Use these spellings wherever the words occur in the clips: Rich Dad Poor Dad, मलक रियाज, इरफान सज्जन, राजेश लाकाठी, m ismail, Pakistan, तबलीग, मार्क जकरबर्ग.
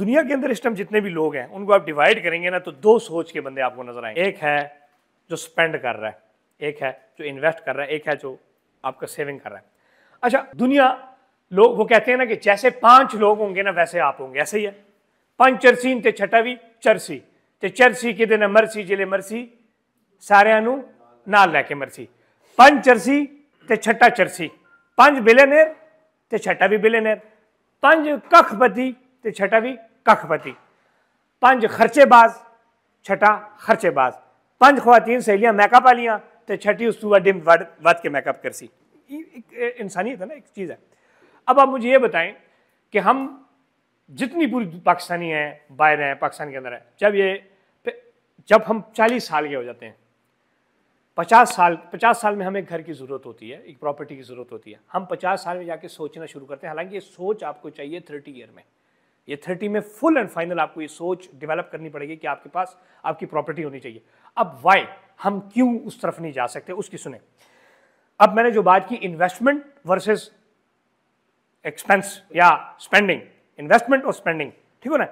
दुनिया के अंदर इस टाइम जितने भी लोग हैं उनको आप डिवाइड करेंगे ना तो दो सोच के बंदे आपको नजर आएंगे। एक है जो स्पेंड कर रहा है, एक है जो इन्वेस्ट कर रहा है, एक है जो आपका सेविंग कर रहा है। अच्छा, दुनिया लोग वो कहते हैं ना कि जैसे पांच लोग होंगे ना वैसे आप होंगे, ऐसे ही है। पंच चरसीन ते छटावी चरसी ते चरसी कि मरसी जिले मरसी सारू नाल लैके मरसी। पंच चरसी ते छटा चरसी, पंज बिलेनेर ते छटा भी बिलेनेर, पंज कखपति ते छटा भी कखपति, पंज खर्चेबाज छटा खर्चेबाज, पंज खवातीन सहेलियां मेकअप वालियां ते छठी उस डिम वद के मेकअप करसी। इंसानियत है ना, एक चीज़ है। अब आप मुझे ये बताएं कि हम जितनी पूरी पाकिस्तानी हैं, बाहर हैं, पाकिस्तान के अंदर हैं, जब हम 40 साल के हो जाते हैं, 50 साल में हमें घर की ज़रूरत होती है, एक प्रॉपर्टी की ज़रूरत होती है। हम 50 साल में जाके सोचना शुरू करते हैं। हालांकि ये सोच आपको चाहिए 30 ईयर में, ये 30 में फुल एंड फाइनल आपको ये सोच डेवलप करनी पड़ेगी कि आपके पास आपकी प्रॉपर्टी होनी चाहिए। अब वाई हम क्यों उस तरफ नहीं जा सकते, उसकी सुने। अब मैंने जो बात की इन्वेस्टमेंट वर्सेस एक्सपेंस या स्पेंडिंग, इन्वेस्टमेंट और स्पेंडिंग, ठीक है ना।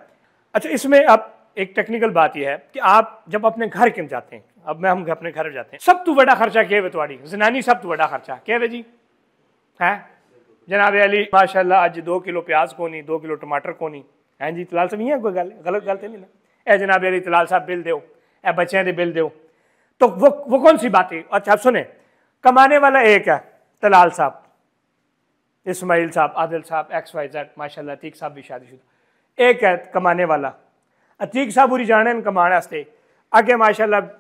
अच्छा, इसमें आप एक टेक्निकल बात यह है कि आप जब अपने घर के जाते हैं, अब मैं हम अपने घर जाते हैं, सब तू बड़ा खर्चा के वे तुआड़ी जनानी, सब तू बड़ा खर्चा के वे जी है जनाब अली माशाल्लाह आज 2 किलो प्याज को नहीं, 2 किलो टमाटर को नहीं है जी तलाल साहब, ये कोई गल गलत गलत नहीं ना, ए जनाब अली तलाल साहब बिल दो, ए बच्चों के बिल दो, तो वो कौन सी बात है। अच्छा आप सुने, कमाने वाला एक है तलाल साहब, इस्माइल साहब, आदिल साहब, एक्स वाई जेड, माशाल्लाह अतीक साहब भी शादीशुदा, एक है कमाने वाला अतीक साहब पूरी जाने कमाने वास्ते, अगे माशाल्लाह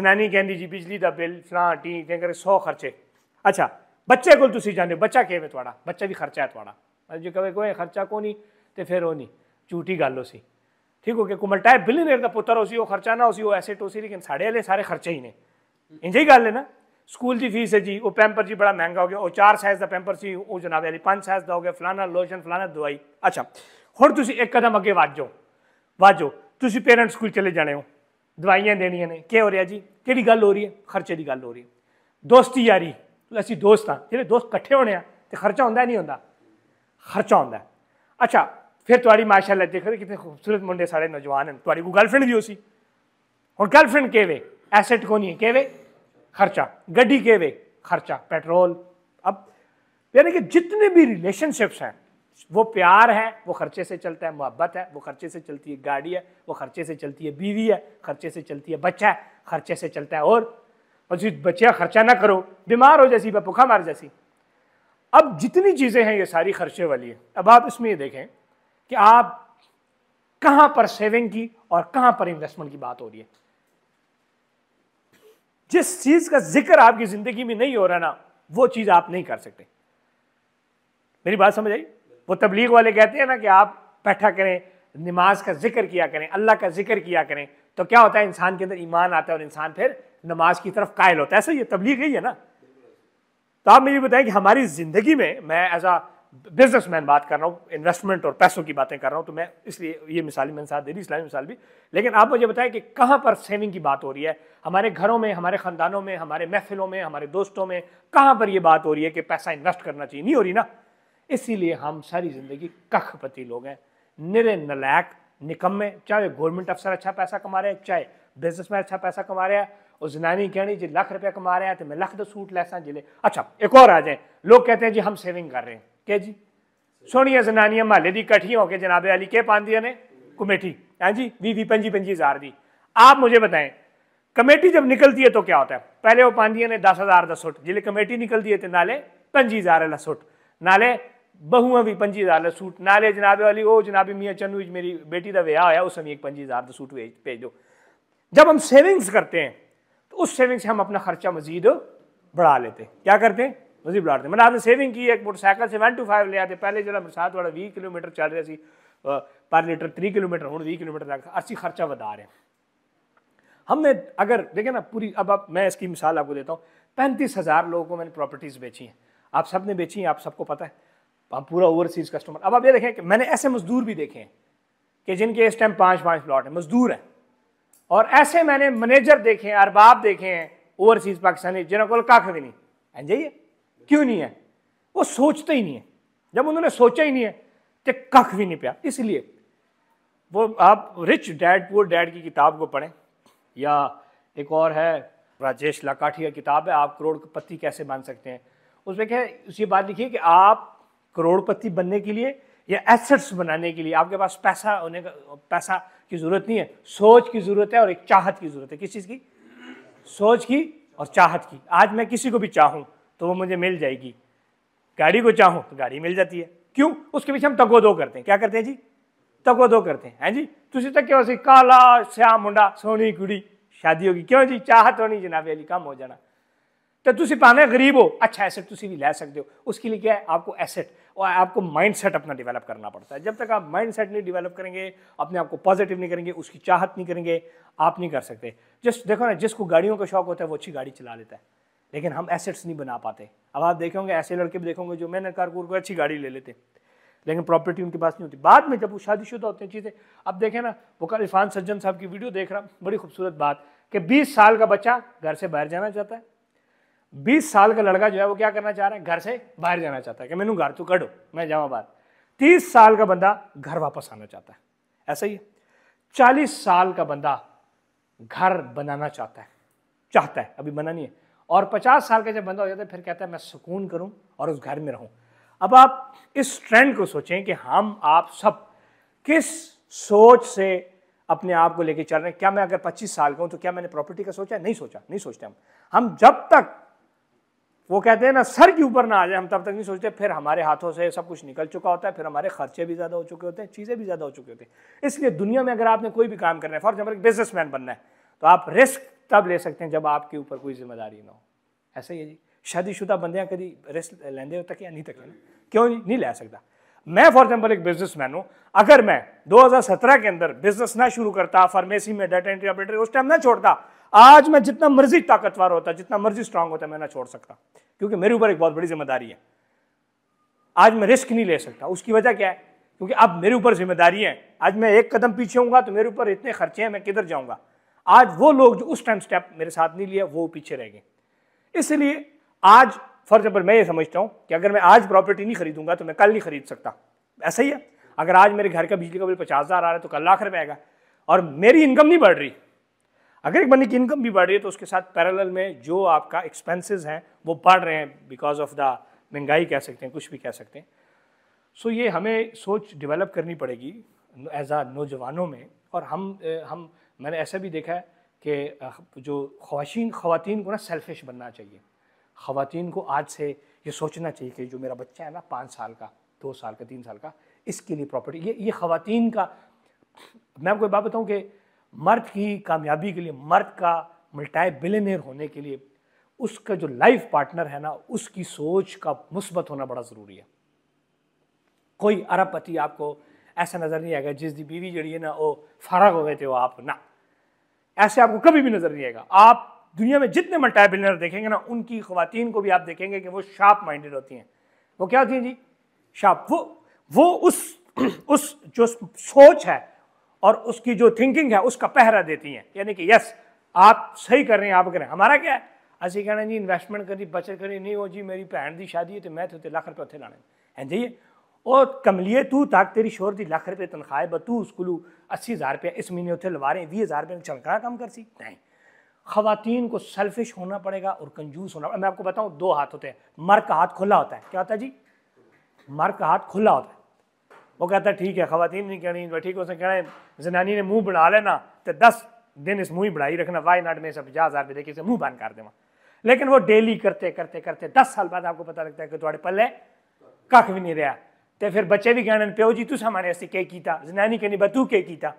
जनानी कहती जी बिजली का बिल फलां टी कर 100 खर्चे। अच्छा बच्चे को जाने बच्चा किवें तुहाड़ा, बच्चा भी खर्चा है तुहाड़ा, जो कहे कोई खर्चा को नहीं तो फिर वो नहीं झूठी गल हो सी, ठीक हो गया। कुमलटाए बिलियनेर का पुत्र हो सी, वो खर्चा ना हो सी, वो ऐसे टोसी, लेकिन साढ़े वाले सारे खर्चे ही ने, इंज ही गल है ना। स्कूल की फीस है जी, वो पैंपर जी बड़ा महंगा हो गया, वो 4 साइज़ का पैंपर सी, वो जनाब यानी 5 साइज़ का हो गया, फलाना लोशन फलाना दवाई। अच्छा हुण तुसी एक कदम अगे वाजो, तुसी पेरेंट्स कोल चले जाने हो, दवाइयां देनियां ने, क्या हो रहा जी, केड़ी गल हो रही है, खर्चे की गल हो रही है। दोस्ती यारी, असीं दोस्त हाँ, जिहड़े दोस्त कट्ठे होने तो खर्चा होंदा नहीं होंदा, खर्चा होंदा। अच्छा फिर तुहाड़ी माशाल्लाह देखो कितने खूबसूरत मुंडे सारे नौजवान हैं, तुहाड़ी कोई गर्लफ्रेंड भी हो सी, हुण गर्लफ्रेंड किवें एसेट को नहीं, किवें खर्चा, गड्डी के वे खर्चा, पेट्रोल। अब यानी कि जितने भी रिलेशनशिप्स हैं वो प्यार है वो खर्चे से चलता है, मोहब्बत है वो खर्चे से चलती है, गाड़ी है वो खर्चे से चलती है, बीवी है खर्चे से चलती है, बच्चा है खर्चे से चलता है। और जो बच्चे खर्चा ना करो बीमार हो जैसी, भूखा मार जैसी। अब जितनी चीज़ें हैं ये सारी खर्चे वाली है। अब आप इसमें ये देखें कि आप कहाँ पर सेविंग की और कहाँ पर इन्वेस्टमेंट की बात हो रही है। जिस चीज का जिक्र आपकी जिंदगी में नहीं हो रहा ना वो चीज आप नहीं कर सकते। मेरी बात समझ आई? वो तबलीग वाले कहते हैं ना कि आप बैठा करें, नमाज का जिक्र किया करें, अल्लाह का जिक्र किया करें, तो क्या होता है इंसान के अंदर ईमान आता है और इंसान फिर नमाज की तरफ कायल होता है। ऐसा ये तबलीग ही है ना। तो आप मुझे बताएं कि हमारी जिंदगी में, मैं एज अ बिजनेसमैन बात कर रहा हूँ, इन्वेस्टमेंट और पैसों की बातें कर रहा हूँ, तो मैं इसलिए ये मिसाली मैंने साथ दे दी, इस्लामी मिसाल भी। लेकिन आप मुझे बताएं कि कहाँ पर सेविंग की बात हो रही है, हमारे घरों में, हमारे ख़ानदानों में, हमारे महफिलों में, हमारे दोस्तों में, कहाँ पर ये बात हो रही है कि पैसा इन्वेस्ट करना चाहिए, नहीं हो रही ना। इसीलिए हम सारी ज़िंदगी कखपति लोग हैं, निरे नलैक निकम्मे, चाहे गवर्नमेंट अफसर अच्छा पैसा कमा रहे हैं, चाहे बिजनेसमैन अच्छा पैसा कमा रहा है, और जनानी कहनी जी लाख रुपया कमा रहा है तो मैं लाख का सूट लैसा जिले। अच्छा एक और आ जाए, लोग कहते हैं जी हम सेविंग कर रहे हैं, क्या जी सोहनिया जनानियां महल्ले की कट्ठियां होकर जनाबे अली के पांदिया ने कमेटी है जी 20-25-25 हज़ार दी। आप मुझे बताएं कमेटी जब निकलती है तो क्या होता है, पहले वो पांदिया ने 10 हज़ार का सुट, जिले कमेटी निकलती है तो नाले 25 हज़ार का सुट, नाले बहुआ भी 25 हज़ार का सूट, नाले जनाबे अली वो जनाबे मियाँ चन्नू मेरी बेटी का विआह होया उस समय 25 हज़ार का सूट भेज दो। जब हम सेविंग्स करते हैं तो उस सेविंग से हम अपना खर्चा मजीद बढ़ा लेते हैं, क्या करते हैं मजीद बढ़ाते हैं। मैंने आपने सेविंग की, एक मोटरसाइकिल से 125 ले आते, पहले जो बरसात वाला 20 किलोमीटर चल रहा सी पर लीटर 3 किलोमीटर, हूँ 20 किलोमीटर तक अस्सी खर्चा बढ़ा रहे हैं हमने। अगर देखें ना पूरी, अब आप मैं इसकी मिसाल आपको देता हूँ, 35 हज़ार लोगों को मैंने प्रॉपर्टीज़ बेची हैं, आप सब ने बेची हैं, आप सबको पता है, आप पूरा ओवरसीज़ कस्टमर। अब आप ये देखें कि मैंने ऐसे मजदूर भी देखे हैं कि जिनके इस टाइम 5-5 प्लॉट हैं, मजदूर हैं, और ऐसे मैंने मैनेजर देखे हैं, अरबाब देखे हैं ओवरसीज़ पाकिस्तानी जिन्हों को कख भी नहीं है जी, क्यों नहीं है, वो सोचते ही नहीं है। जब उन्होंने सोचा ही नहीं है तो कख भी नहीं पाया। इसलिए वो आप रिच डैड पुअर डैड की किताब को पढ़ें, या एक और है राजेश लाकाठी की किताब है आप करोड़पति कैसे बन सकते हैं। उसमें क्या है, उसी बात लिखिए कि आप करोड़पति बनने के लिए या एसेट्स बनाने के लिए आपके पास पैसा होने का, पैसा की ज़रूरत नहीं है, सोच की ज़रूरत है और एक चाहत की ज़रूरत है। किस चीज़ की? सोच की और चाहत की। आज मैं किसी को भी चाहूँ तो वो मुझे मिल जाएगी, गाड़ी को चाहूँ तो गाड़ी मिल जाती है। क्यों? उसके पीछे हम तगोदो करते हैं। क्या करते हैं जी? तगोदो करते हैं। हैं जी, तुसी तक क्यों सी काला श्या मुंडा सोनी कुड़ी शादी होगी, क्यों जी? चाहत होनी जनाब अली कम हो जाना। तो तुसी पाने गरीब हो, अच्छा एसेट तुसी भी ले सकते हो। उसके लिए क्या है, आपको एसेट और आपको माइंडसेट अपना डेवलप करना पड़ता है। जब तक आप माइंडसेट नहीं डेवलप करेंगे, अपने आप को पॉजिटिव नहीं करेंगे, उसकी चाहत नहीं करेंगे, आप नहीं कर सकते। जस्ट देखो ना, जिसको गाड़ियों का शौक होता है वो अच्छी गाड़ी चला लेता है, लेकिन हम एसेट्स नहीं बना पाते। अब आप देखोगे ऐसे लड़के भी देखोगे जो मेहनत कारकुर को अच्छी गाड़ी ले लेते, लेकिन प्रॉपर्टी उनके पास नहीं होती। बाद में जब वो शादीशुदा होते हैं चीज़ें, अब देखें ना, वो कल इरफान सज्जन साहब की वीडियो देख रहा हूँ, बड़ी खूबसूरत बात कि 20 साल का बच्चा घर से बाहर जाना चाहता है, 20 साल का लड़का जो है वो क्या करना चाह रहा है, घर से बाहर जाना चाहता है कि मैनू घर तो कढ़ो मैं जाऊँ बाहर। 30 साल का बंदा घर वापस आना चाहता है, ऐसा ही है। 40 साल का बंदा घर बनाना चाहता है अभी बना नहीं है, और 50 साल का जब बंदा हो जाता है फिर कहता है मैं सुकून करूं और उस घर में रहूं। अब आप इस ट्रेंड को सोचें कि हम आप सब किस सोच से अपने आप को लेके चल रहे हैं। क्या मैं अगर 25 साल का हूं तो क्या मैंने प्रॉपर्टी का सोचा? नहीं सोचा, नहीं सोचते हम जब तक वो कहते हैं ना सर के ऊपर ना आ जाए, हम तब तक नहीं सोचते। फिर हमारे हाथों से सब कुछ निकल चुका होता है, फिर हमारे खर्चे भी ज़्यादा हो चुके होते हैं, चीज़ें भी ज़्यादा हो चुकी होती हैं। इसलिए दुनिया में अगर आपने कोई भी काम करना है, फॉर एग्जाम्पल बिजनेसमैन बनना है, तो आप रिस्क तब ले सकते हैं जब आपके ऊपर कोई जिम्मेदारी ना हो। ऐसा ही है जी, शादीशुदा बंदे कभी रिस्क लेंदे हो तक या नहीं तक लेना, क्यों नहीं ले सकता। मैं फॉर एग्जाम्पल एक बिजनेसमैन हूँ, अगर मैं 2017 के अंदर बिजनेस ना शुरू करता, फार्मेसी में डाटा एंट्री ऑपरेटर उस टाइम ना छोड़ता, आज मैं जितना मर्जी ताकतवर होता, जितना मर्जी स्ट्रांग होता, मैं ना छोड़ सकता, क्योंकि मेरे ऊपर एक बहुत बड़ी जिम्मेदारी है। आज मैं रिस्क नहीं ले सकता। उसकी वजह क्या है? क्योंकि अब मेरे ऊपर जिम्मेदारी है। आज मैं एक कदम पीछे हूँगा तो मेरे ऊपर इतने खर्चे हैं, मैं किधर जाऊँगा। आज वो लोग जो उस टाइम स्टेप मेरे साथ नहीं लिया वो पीछे रह गए। इसलिए आज फॉर एग्जाम्पल मैं ये समझता हूँ कि अगर मैं आज प्रॉपर्टी नहीं खरीदूंगा तो मैं कल नहीं खरीद सकता। ऐसा ही है, अगर आज मेरे घर का बिजली का बिल 50,000 आ रहा है तो कल लाख रुपए आएगा, और मेरी इनकम नहीं बढ़ रही। अगर एक बंदे की इनकम भी बढ़ रही है तो उसके साथ पैरेलल में जो आपका एक्सपेंसेस हैं वो बढ़ रहे हैं, बिकॉज ऑफ द महंगाई कह सकते हैं, कुछ भी कह सकते हैं। सो ये हमें सोच डेवलप करनी पड़ेगी एज आ नौजवानों में। और हम मैंने ऐसा भी देखा है कि जो ख़वातीन को ना सेल्फिश बनना चाहिए। ख़वातीन को आज से ये सोचना चाहिए कि जो मेरा बच्चा है ना 5 साल का, 2 साल का, 3 साल का, इसके लिए प्रॉपर्टी। ये ख़वातीन का मैं आपको बात बताऊँ कि मर्द की कामयाबी के लिए, मर्द का मल्टी बिलियनियर होने के लिए उसका जो लाइफ पार्टनर है ना उसकी सोच का मुस्बत होना बड़ा ज़रूरी है। कोई अरबपति आपको ऐसा नज़र नहीं आएगा जिस दी बीवी जड़ी है ना वो फारग हो गए थे वो आप ना, ऐसे आपको कभी भी नज़र नहीं आएगा। आप दुनिया में जितने मल्टी बिलियनियर देखेंगे ना उनकी ख़वातीन को भी आप देखेंगे कि वो शार्प माइंडेड होती हैं। वो क्या होती हैं जी? शार्प। वो उस जो सोच है और उसकी जो थिंकिंग है उसका पहरा देती हैं, यानी कि यस आप सही कर रहे हैं, आप करें। हमारा क्या है, असं कहना जी इन्वेस्टमेंट करी, बचत करी, नहीं हो जी मेरी भैन की शादी है तो मैं तो लाख रुपये उत्थे लाने हैं जी। और कमलिए तू तक तेरी शोहर की लाख रुपये तनख्वाह है, बतू उसको 80,000 रुपया इस महीने उत्थे लवा रहे हैं, 20,000 रुपये चलका काम कर सी नहीं। ख़वातीन को सेल्फिश होना पड़ेगा और कंजूस होना। मैं आपको बताऊँ, 2 हाथ होते हैं। मर्द का हाथ खुला होता है। क्या होता है जी? मर्द का हाथ खुला होता है। वो कहता है ठीक है, ख़वातीन नहीं कहनी ठीक है, उसने कहना है जनानी ने मुंह बना लेना तो 10 दिन इस मुँह ही बढ़ाई रखना, वाई नाट में से 50,000 रुपये देखे मुँह बंद कर देना। लेकिन वो डेली करते करते करते 10 साल बाद आपको पता लगता है कि थोड़े पल्ले कख भी नहीं रहा। तो फिर बच्चे भी कहने प्यो जी तुस हमारे असं क्या किया, जनानी कहनी बतू क्या किया।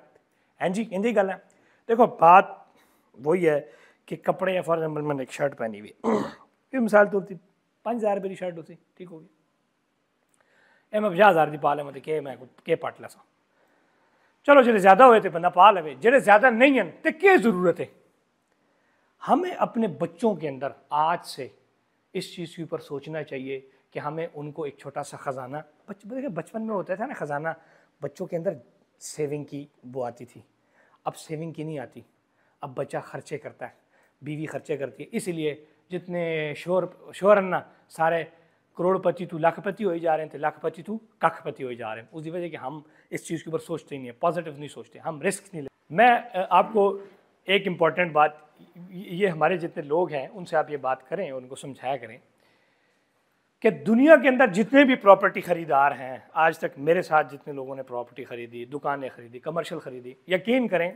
हैं जी, इनकी गल है। देखो बात वही है कि कपड़े, फॉर एग्जाम्पल मैंने एक शर्ट पहनी हुई, मिसाल तौर पर 5,000 रुपये की शर्ट होती, ठीक होगी ए मैं 50,000 की पा लें, मतलब के मैं के पट लसा। चलो जो ज़्यादा हुए तो बंदा पा लवे, जो ज़्यादा नहीं हैं तो क्या जरूरत है। हमें अपने बच्चों के अंदर आज से इस चीज़ के ऊपर सोचना चाहिए कि हमें उनको एक छोटा सा ख़जाना, बचपन में होता था ना ख़जाना, बच्चों के अंदर सेविंग की वो आती थी, अब सेविंग की नहीं आती। अब बच्चा खर्चे करता है, बीवी खर्चे करती है। इसीलिए जितने शोहर ना सारे करोड़पति तू लाखपति हो जा रहे हैं तो लाखपति तू कखपति हो जा रहे हैं। उसकी वजह कि हम इस चीज़ के ऊपर सोचते ही नहीं है, पॉजिटिव नहीं सोचते, हम रिस्क नहीं लेते। मैं आपको एक इम्पॉर्टेंट बात, ये हमारे जितने लोग हैं उनसे आप ये बात करें, उनको समझाया करें कि दुनिया के अंदर जितने भी प्रॉपर्टी खरीदार हैं, आज तक मेरे साथ जितने लोगों ने प्रॉपर्टी खरीदी, दुकानें खरीदी, कमर्शियल खरीदी, यकीन करें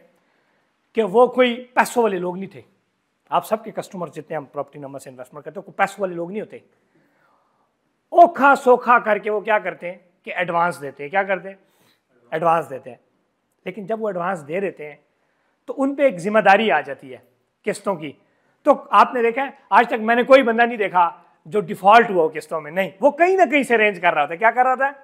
कि वो कोई पैसों वाले लोग नहीं थे। आप सबके कस्टमर जितने हम प्रॉपर्टी नंबर से इन्वेस्टमेंट करते हैं वो पैसों वाले लोग नहीं होते। ओखा सोखा करके वो क्या करते हैं कि एडवांस देते हैं, क्या करते हैं एडवांस देते हैं। लेकिन जब वो एडवांस दे देते हैं तो उन पे एक जिम्मेदारी आ जाती है किस्तों की। तो आपने देखा है आज तक मैंने कोई बंदा नहीं देखा जो डिफ़ॉल्ट हुआ हो किस्तों में, नहीं, वो कहीं ना कहीं से अरेंज कर रहा होता है। क्या कर रहा होता है?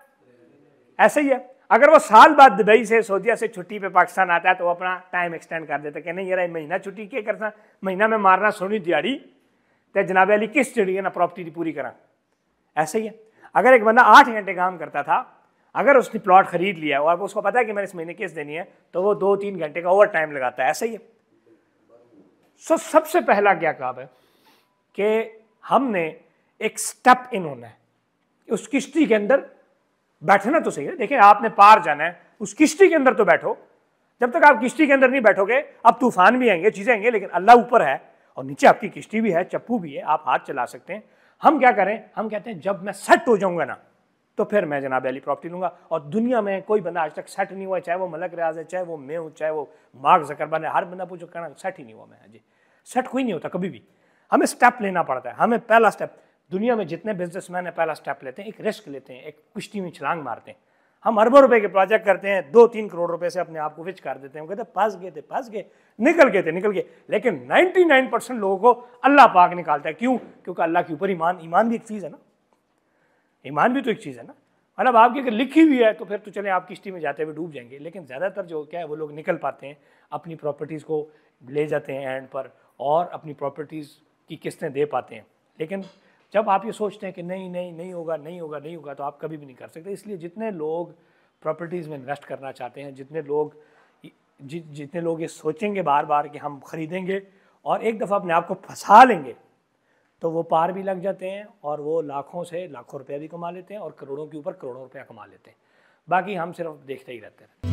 ऐसे ही है। अगर वो साल बाद दुबई से, सऊदीया से छुट्टी पे पाकिस्तान आता है तो वो अपना टाइम एक्सटेंड कर देता है कि नहीं यार महीना छुट्टी क्या करना, महीना में मारना सोनी दिहाड़ी तो जनाब अली किस्त जड़ी है ना प्रॉपर्टी पूरी करा। ऐसे ही है। अगर एक बंदा 8 घंटे काम करता था, अगर उसने प्लॉट खरीद लिया और उसको पता है कि मैंने इस महीने किस्त देनी है तो वो 2-3 घंटे का ओवर टाइम लगाता है। ऐसा ही है। सो सबसे पहला क्या काम है कि हमने एक स्टेप इन होना है, उस किश्ती के अंदर बैठना तो सही है। देखिए आपने पार जाना है, उस किश्ती के अंदर तो बैठो। जब तक आप किश्ती के अंदर नहीं बैठोगे, अब तूफान भी आएंगे, चीज़ें आएंगे, लेकिन अल्लाह ऊपर है और नीचे आपकी किश्ती भी है, चप्पू भी है, आप हाथ चला सकते हैं। हम क्या करें, हम कहते हैं जब मैं सेट हो जाऊंगा ना तो फिर मैं जनाब अली प्रॉपर्टी लूँगा। और दुनिया में कोई बंदा आज तक सेट नहीं हुआ, चाहे वो मलक रियाज है, चाहे वो मैं हूँ, चाहे वो मार्क जकरबर्ग है, हर बंदा पूछो कहना सेट ही नहीं हुआ मैं। जी सेट कोई नहीं होता कभी भी, हमें स्टेप लेना पड़ता है। हमें पहला स्टेप, दुनिया में जितने बिजनेसमैन हैं पहला स्टेप लेते हैं, एक रिस्क लेते हैं, एक कुश्ती में छलांग मारते हैं। हम अरबों रुपए के प्रोजेक्ट करते हैं, 2-3 करोड़ रुपए से अपने आप को विच कर देते हैं, वो कहते फंस गए थे, फंस गए, निकल गए थे, निकल गए। लेकिन 99% लोगों को अल्लाह पाक निकालता है। क्यों? क्योंकि अल्लाह के ऊपर ईमान, ईमान भी एक चीज़ है ना, ईमान भी तो एक चीज़ है ना। मतलब आपकी अगर लिखी हुई है तो फिर तो चले आप किश्ती में जाते हुए डूब जाएंगे, लेकिन ज़्यादातर जो क्या है वो लोग निकल पाते हैं, अपनी प्रॉपर्टीज़ को ले जाते हैं एंड पर और अपनी प्रॉपर्टीज़ की किस्तें दे पाते हैं। लेकिन जब आप ये सोचते हैं कि नहीं नहीं नहीं होगा, नहीं होगा, नहीं होगा, तो आप कभी भी नहीं कर सकते। इसलिए जितने लोग प्रॉपर्टीज़ में इन्वेस्ट करना चाहते हैं, जितने लोग ये सोचेंगे बार बार कि हम खरीदेंगे और एक दफ़ा अपने आप को फंसा लेंगे तो वो पार भी लग जाते हैं और वो लाखों से लाखों रुपया भी कमा लेते हैं और करोड़ों के ऊपर करोड़ों रुपया कमा लेते हैं। बाकी हम सिर्फ देखते ही रहते हैं।